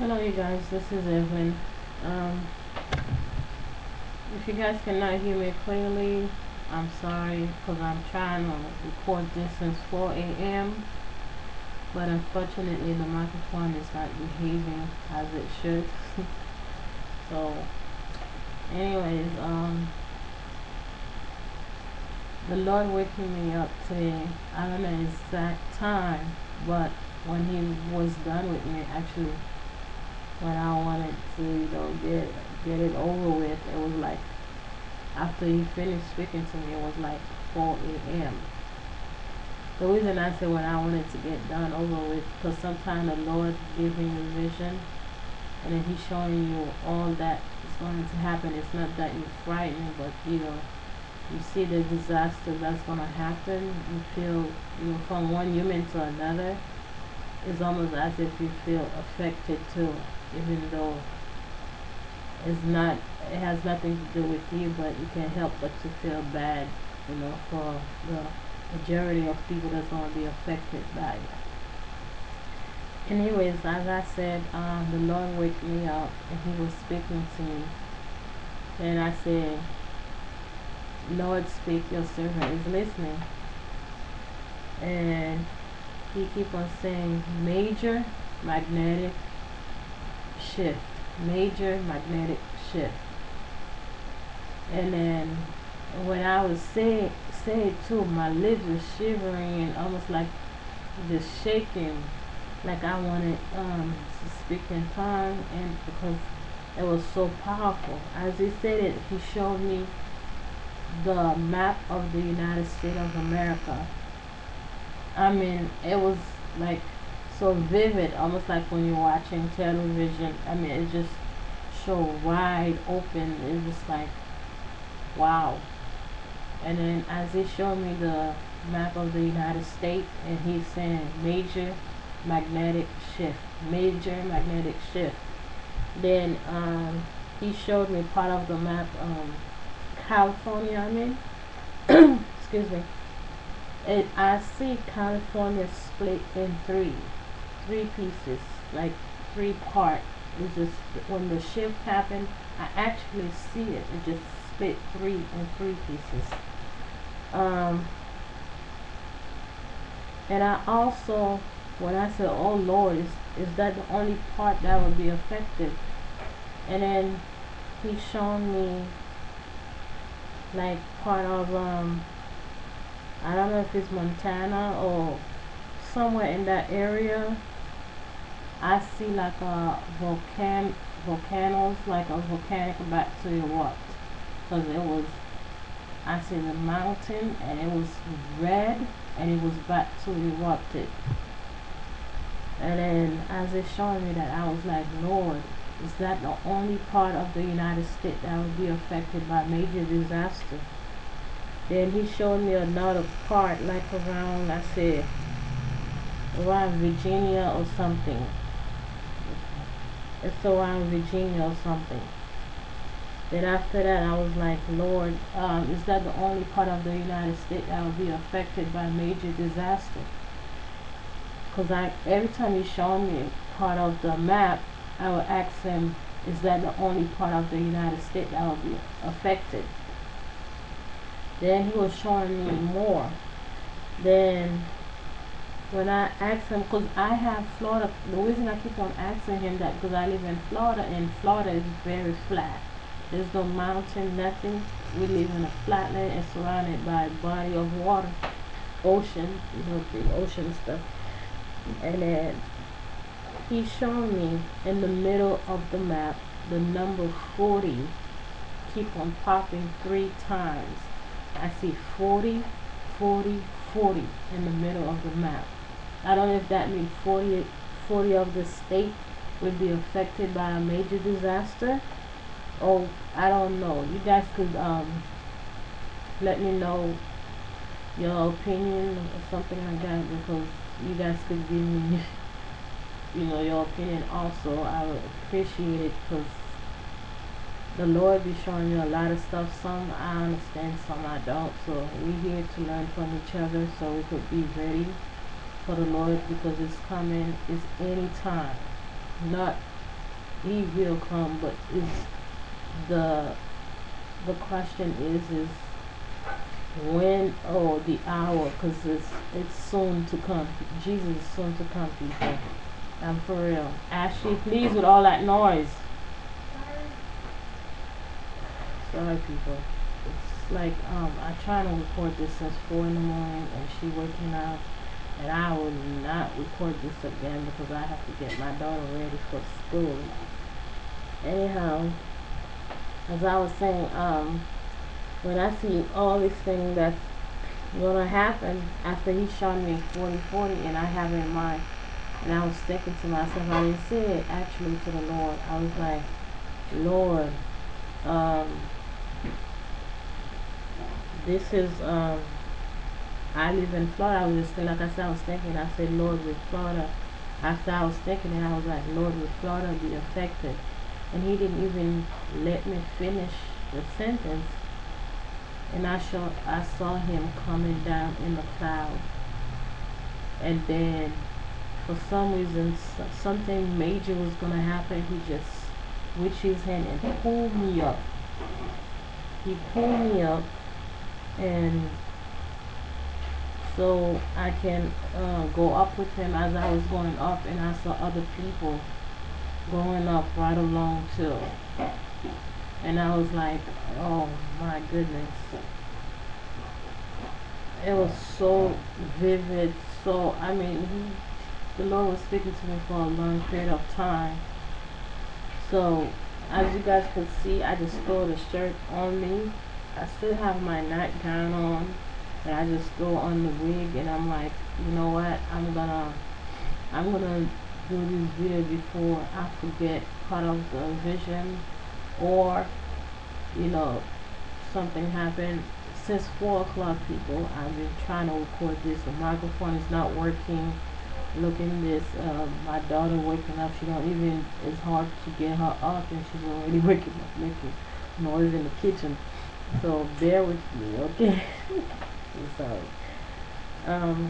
Hello you guys, this is Evelyn. If you guys cannot hear me clearly, I'm sorry, because I'm trying to record this since 4 AM, but unfortunately the microphone is not behaving as it should. So anyways, the Lord waking me up today, I don't know the exact time, but when he was done with me, actually when I wanted to, you know, get it over with, it was like, after he finished speaking to me, it was like 4 AM. The reason I said when I wanted to get done over with, because sometimes the Lord giving you a vision, and then he's showing you all that is going to happen. It's not that you're frightened, but you know, you see the disaster that's going to happen. You feel, you know, from one human to another, it's almost as if you feel affected too, even though it's not, it has nothing to do with you, but you can't help but to feel bad, you know, for the majority of people that's going to be affected by it. Anyways, as I said, the Lord woke me up and he was speaking to me, and I said, Lord, speak, your servant is listening. And he keep on saying major magnetic shift, major magnetic shift. And then when I was saying too, my lips were shivering and almost like just shaking, like I wanted to speak in tongue, and because it was so powerful. As he said it, he showed me the map of the United States of America. I mean, it was like so vivid, almost like when you're watching television. I mean, it just so wide open. It's just like, wow. And then as he showed me the map of the United States, and he's saying major magnetic shift, major magnetic shift. Then he showed me part of the map, California, I mean. Excuse me. And I see California split in three pieces, like three parts. It's just when the shift happened, I actually see it. It just split in three pieces. And I also, when I said, "Oh Lord, is that the only part that would be affected?" And then he showed me like part of I don't know if it's Montana or somewhere in that area. I see like a volcanoes, like a volcanic about to erupt, because it was, I see the mountain and it was red and it was about to erupt it. And then as it showed me that, I was like, Lord, is that the only part of the United States that would be affected by major disaster? Then he showed me another part, like around, I said, around Virginia or something. It's around Virginia or something. Then after that, I was like, Lord, is that the only part of the United States that will be affected by major disaster? Because every time he showed me part of the map, I would ask him, is that the only part of the United States that will be affected? Then he was showing me more. Then when I asked him, because I have Florida, the reason I keep on asking him that, because I live in Florida, and Florida is very flat. There's no mountain, nothing. We live in a flatland and surrounded by a body of water, ocean, you know, the ocean stuff. And then he showed me in the middle of the map, the number 40 keep on popping 3 times. I see 40, 40, 40 in the middle of the map. I don't know if that means 40 of the state would be affected by a major disaster. Oh, I don't know. You guys could let me know your opinion or something like that, because you guys could give me, you know, your opinion also. I would appreciate it, because the Lord be showing you a lot of stuff. Some I understand, some I don't. So we're here to learn from each other, so we could be ready for the Lord, because it's coming. It's any time. Not any will come, but is the question is when or the hour, because it's soon to come. Jesus is soon to come, people. I'm for real. Ashley, please, with all that noise. Sorry, people. It's like I try to record this since 4 in the morning, and she working out, and I will not record this again because I have to get my daughter ready for school. Anyhow, as I was saying, when I see all these things that's gonna happen after he showed me 40-40, and I have it in mind, and I was thinking to myself, I didn't say it actually to the Lord. I was like, Lord, this is, I live in Florida. I was just like I said, I was thinking, I said, Lord, with Florida, after I was thinking, and I was like, Lord, with Florida be affected? And he didn't even let me finish the sentence. And I saw him coming down in the cloud. And then, for some reason, something major was going to happen. He just reached his hand and pulled me up. He pulled me up, and so I can go up with him. As I was going up, and I saw other people going up right along too. And I was like, oh my goodness. It was so vivid. So, I mean, the Lord was speaking to me for a long period of time. So, as you guys can see, I just throw the shirt on me. I still have my nightgown on, and I just throw on the wig, and I'm like, you know what, I'm gonna do this video before I forget part of the vision, or, you know, something happened. Since 4 o'clock, people, I've been trying to record this. The microphone is not working. Looking this, my daughter waking up. She don't even, it's hard to get her up, and she's already waking up making noise in the kitchen. So bear with me, okay? I'm sorry.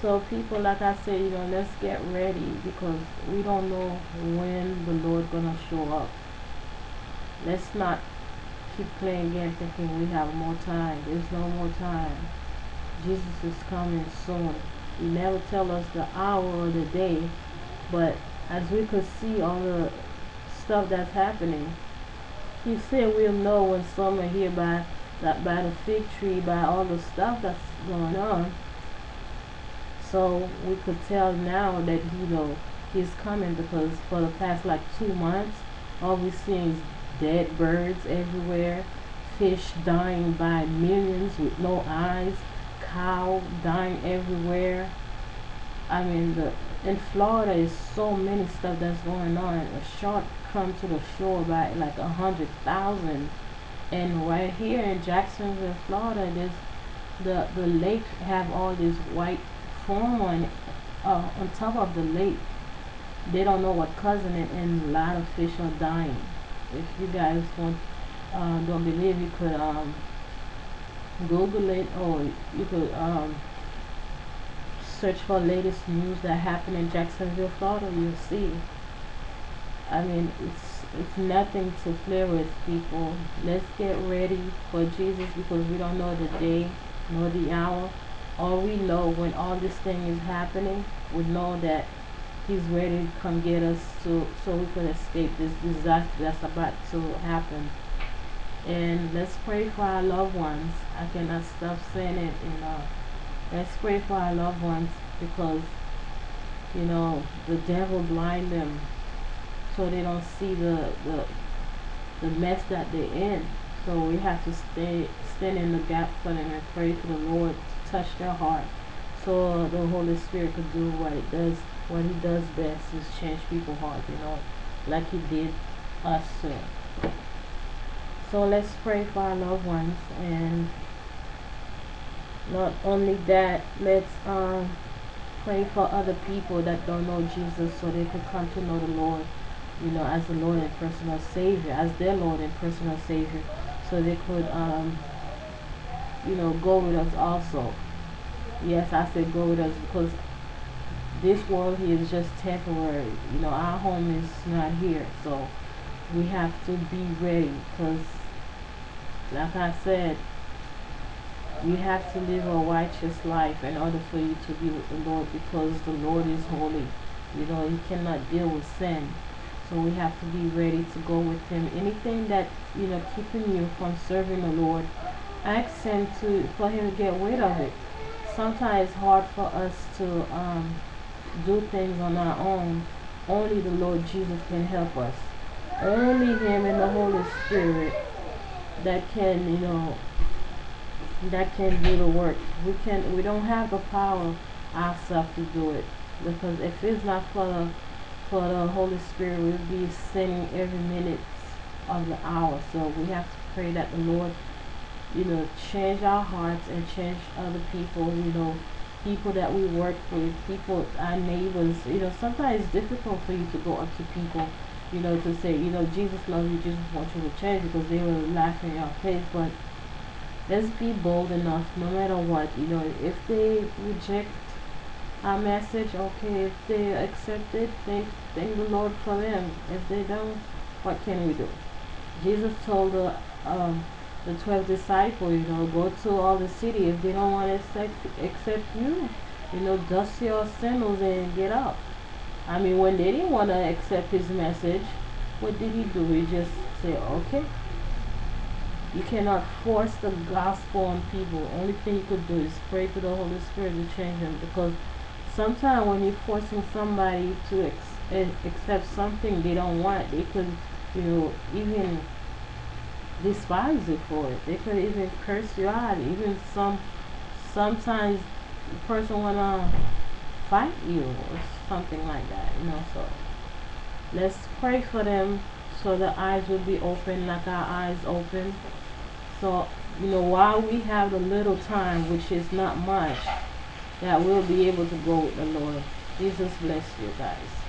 So people, like I said, you know, let's get ready, because we don't know when the Lord gonna show up. Let's not keep playing games thinking we have more time. There's no more time. Jesus is coming soon. He never tell us the hour or the day, but as we could see all the stuff that's happening, he said we'll know when some are here by the fig tree, by all the stuff that's going on. So we could tell now that, you know, he's coming, because for the past like 2 months, all we're seeing is dead birds everywhere, fish dying by millions with no eyes, cow dying everywhere. I mean, in Florida is so many stuff that's going on. A shark come to the shore by like 100,000, and right here in Jacksonville, Florida, there's the lake have all this white foam on top of the lake. They don't know what causing it, and a lot of fish are dying. If you guys don't believe, you could Google it, or you could search for latest news that happened in Jacksonville, Florida. You'll see. I mean, it's nothing to play with, people. Let's get ready for Jesus, because we don't know the day nor the hour. All we know, when all this thing is happening, we know that he's ready to come get us so we can escape this disaster that's about to happen. And let's pray for our loved ones. I cannot stop saying it. And let's pray for our loved ones, because, you know, the devil blind them so they don't see the mess that they're in. So we have to stand in the gap for them and pray to the Lord to touch their heart, so the Holy Spirit could do what he does best, is change people's hearts, you know, like he did us too. So let's pray for our loved ones, and not only that, let's pray for other people that don't know Jesus, so they can come to know the Lord, you know, as the Lord and personal Savior, as their Lord and personal Savior, so they could, you know, go with us also. Yes, I said go with us, because this world here is just temporary. You know, our home is not here, so we have to be ready, because like I said, you have to live a righteous life in order for you to be with the Lord, because the Lord is holy. You know, He cannot deal with sin. So we have to be ready to go with Him. Anything that, you know, keeping you from serving the Lord, ask Him for Him to get rid of it. Sometimes it's hard for us to do things on our own. Only the Lord Jesus can help us. Only Him and the Holy Spirit that can, you know, that can do the work. We don't have the power ourselves to do it, because if it's not for the Holy Spirit, we'll be sinning every minute of the hour. So we have to pray that the Lord, you know, change our hearts and change other people, you know, people that we work with, people, our neighbors. You know, sometimes it's difficult for you to go up to people, you know, to say, you know, Jesus loves you, Jesus wants you to change, because they will laugh in your face. But let's be bold enough, no matter what. You know, if they reject our message, okay, if they accept it, thank the Lord for them. If they don't, what can we do? Jesus told the 12 disciples, you know, go to all the city. If they don't want to accept you, you know, dust your sandals and get up. I mean, when they didn't want to accept His message, what did He do? He just said, okay. You cannot force the gospel on people. Only thing you could do is pray to the Holy Spirit to change them, because sometimes when you're forcing somebody to accept something they don't want, they could, you know, even despise you for it. They could even curse you out. Even sometimes the person wanna fight you or something like that, you know. So let's pray for them, so the eyes will be open, like our eyes open. So, you know, while we have the little time, which is not much, that we'll be able to go with the Lord. Jesus bless you guys.